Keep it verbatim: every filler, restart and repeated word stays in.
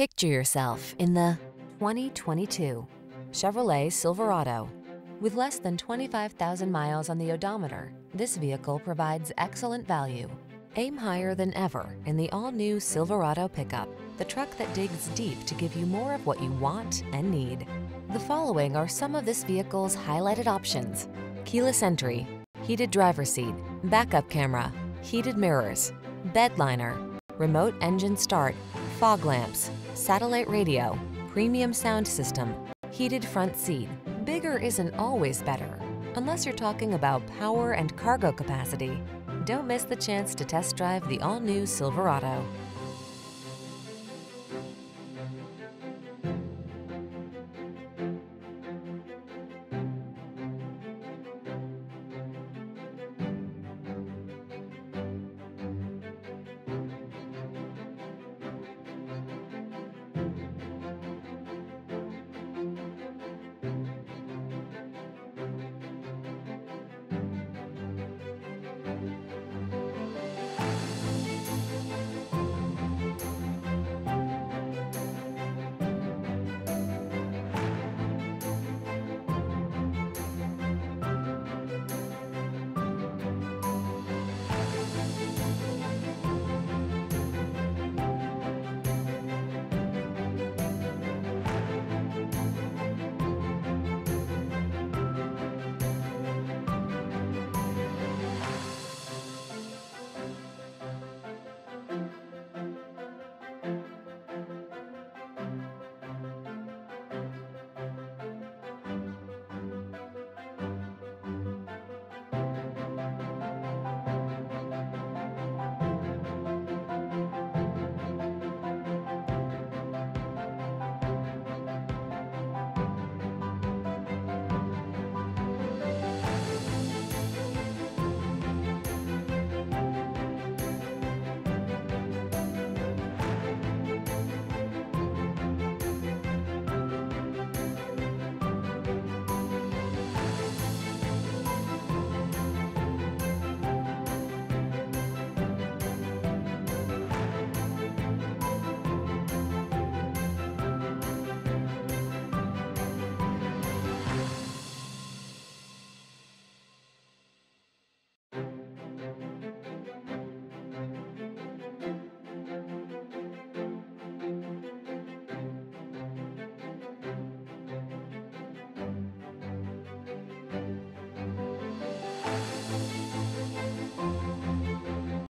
Picture yourself in the twenty twenty-two Chevrolet Silverado. With less than twenty-five thousand miles on the odometer, this vehicle provides excellent value. Aim higher than ever in the all-new Silverado pickup, the truck that digs deep to give you more of what you want and need. The following are some of this vehicle's highlighted options: keyless entry, heated driver's seat, backup camera, heated mirrors, bed liner, remote engine start, fog lamps, satellite radio, premium sound system, heated front seat. Bigger isn't always better, unless you're talking about power and cargo capacity. Don't miss the chance to test drive the all-new Silverado.